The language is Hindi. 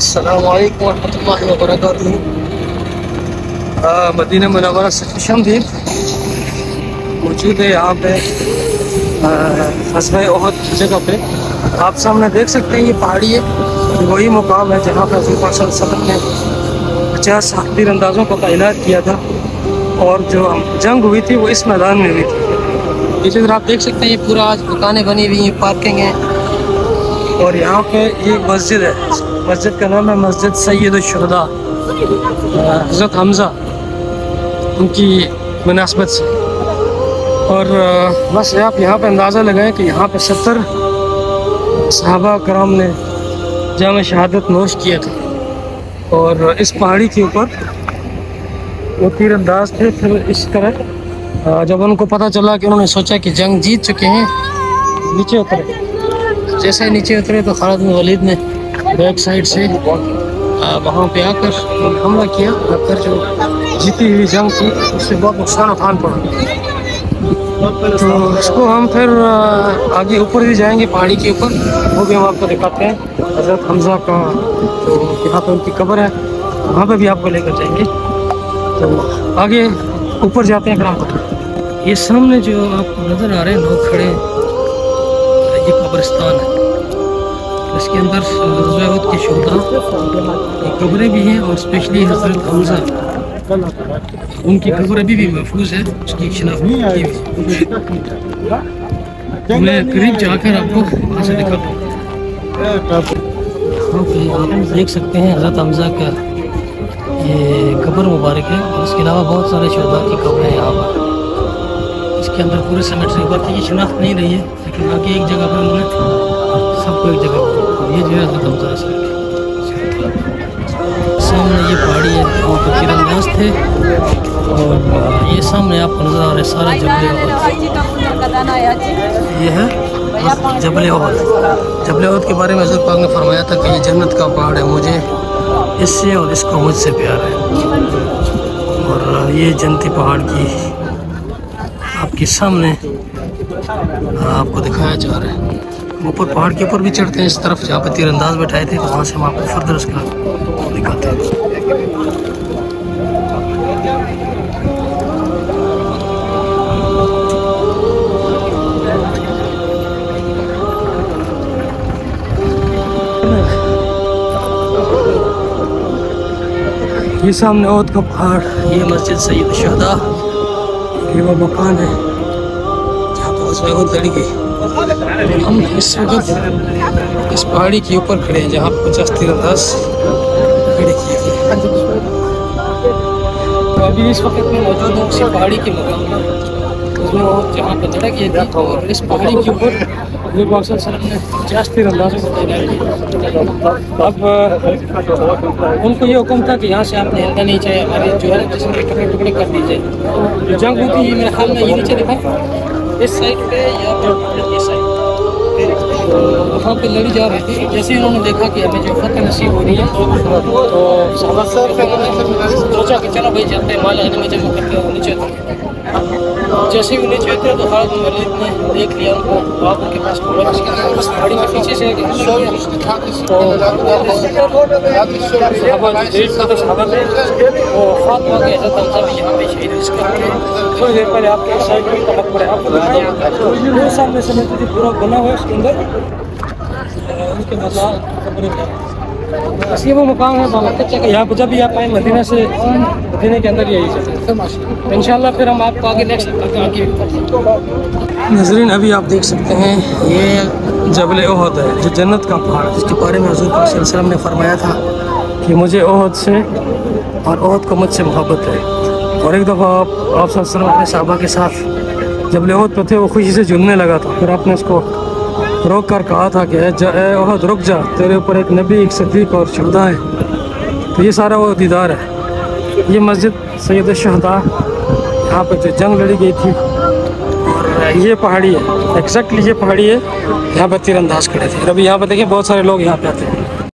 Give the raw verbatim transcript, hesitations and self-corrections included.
अस्सलामुअलैकुम वरहमतुल्लाहि वबरकातुहू। मदीना मुनव्वरा सेक्शन भी मौजूद है यहाँ पे ग़ज़वा उहुद जगह पे। आप सामने देख सकते हैं ये पहाड़ी है, वही मुकाम है जहाँ पर हज़रत हमज़ा ने पचास तीरंदाज़ों को तैनात किया था और जो जंग हुई थी वो इस मैदान में हुई थी। इसी तरह आप देख सकते हैं ये पूरा आज दुकानें बनी हुई हैं, पार्किंग है और यहाँ पे ये मस्जिद है। मस्जिद का नाम है मस्जिद सैदुल शहदा, हजरत हमज़ा उनकी मुनासबत से। और बस आप यहाँ पे अंदाज़ा लगाएं कि यहाँ पे सत्तर सहाबा कराम ने जाम शहादत नोश किया था और इस पहाड़ी के ऊपर वो तीरंदाज थे। फिर इस तरह जब उनको पता चला कि उन्होंने सोचा कि जंग जीत चुके हैं, नीचे उतरे। जैसे ही नीचे उतरे तो खालिद बिन वलीद ने बैक साइड से वहाँ पे आकर हमला किया और जो जीती हुई जंग थी उससे बहुत नुकसान उठान पड़ा। तो इसको हम फिर आगे ऊपर भी जाएंगे पहाड़ी के ऊपर, वो भी हम आपको दिखाते हैं। हजरत हमज़ा का जो यहाँ पर उनकी कब्र है वहाँ पे भी आपको लेकर जाएंगे। तो आगे ऊपर जाते हैं फिर आपको। ये सामने जो आपको नज़र आ रहे हैं लोग खड़े, ये कब्रिस्तान है, इसके अंदर जबले हौद के शहीद कब्रें भी हैं और स्पेशली हजरत हमज़ा उनकी कब्र अभी भी महफूज है, उसकी शनाख्त की हुई है। मैं करीब जाकर आपको वहाँ से दिखा पाऊँ। देख सकते हैं हजरत हमज़ा का ये कब्र मुबारक है और उसके अलावा बहुत सारे शहीदा की कब्रें यहाँ पर। इसके अंदर पूरे सेमेट्री पर की शनाख्त नहीं रही है, लेकिन आगे एक जगह पर उन्होंने सबको एक जगह। ये जो है सामने ये पहाड़ी है वहाँ पर तीरंदाज थे और ये सामने आपको नजर आ रहा है सारा जबले। ये है जबले हौद। जबले हौद के बारे में हज़रत पाक ने फरमाया था कि ये जन्नत का पहाड़ है, मुझे इससे और इसको मुझसे प्यार है। और ये जन्नती पहाड़ की आपके सामने आपको दिखाया जा रहा है। ऊपर पहाड़ के ऊपर भी चढ़ते हैं, इस तरफ जहाँ पे तीरंदाज बैठाए थे तो वहाँ से हम आपको फर्दर उसका दिखाते हैं। ये सामने उहुद का पहाड़, ये मस्जिद सैयद शहदा, ये वो मकान है जहाँ पर उसमें उहुद लड़ी गई। हम इस वक्त इस पहाड़ी के ऊपर खड़े हैं जहाँ पचास तीरंदाज खड़े किए थे। तो अभी इस वक्त में मौजूद हूँ उसी पहाड़ी के मुकाबले जहाँ पर लड़ाई की थी और इस पहाड़ी के ऊपर ने पचास तीरंदाजों को तैनात किया। अब उनको ये हुक्म था कि यहाँ से आपने हिलना नहीं चाहिए, हमारे जो है जिसमें टुकड़े टुकड़े कर दी जाए। जंग होती है मेरे ख्याल में ये नीचे दिखाई इस साइड पे या ये साइड वहाँ पे लड़ी जा रही थी। जैसे उन्होंने देखा कि हमें जो फतह नसीब हो रही है तो सोचा कि चलो भाई चलते हैं, माल आने में जमा करते हैं नीचे उतरे। जैसे ही नीचे उतरे तो खालिद बिन वलीद ने देख लिया उनको, आप उनके पास उस पहाड़ी में पीछे से यहाँ पे शहीद थोड़ी देर पहले आपके साइड में तबक पड़े आप सामने से मैं पूरा बना हुआ उसके अंदर उसके बाद इसलिए वो मकान है बहुत अच्छा। यहाँ पर जब भी आप आए मदीना से मदीने के अंदर यही चलते इंशाल्लाह। फिर हम आपको आगे नेक्स्ट आगे नजरीन। अभी आप देख सकते हैं ये जबले उहुद है जो जन्नत का पहाड़, जिसके बारे में हज़रत पाक सल्लल्लाहु अलैहि वसल्लम ने फरमाया था कि मुझे उहुद से और उहुद को मुझसे मोहब्बत है। और एक दफ़ा आप आप अपने साहबा के साथ जबले उहुद पर थे, वो खुशी से जुड़ने लगा था। फिर आपने उसको रोक कर कहा था कि ए उहुद रुक जा, तेरे ऊपर एक नबी एक सदीक और शहदा है। तो ये सारा वो दीदार है। ये मस्जिद सैयद शहदा यहाँ पर जो जंग लड़ी गई थी और ये पहाड़ी है, एक्जैक्टली ये पहाड़ी है यहाँ पर तीरंदाज खड़े थे। अभी यहाँ पर देखिए बहुत सारे लोग यहाँ पे आते हैं।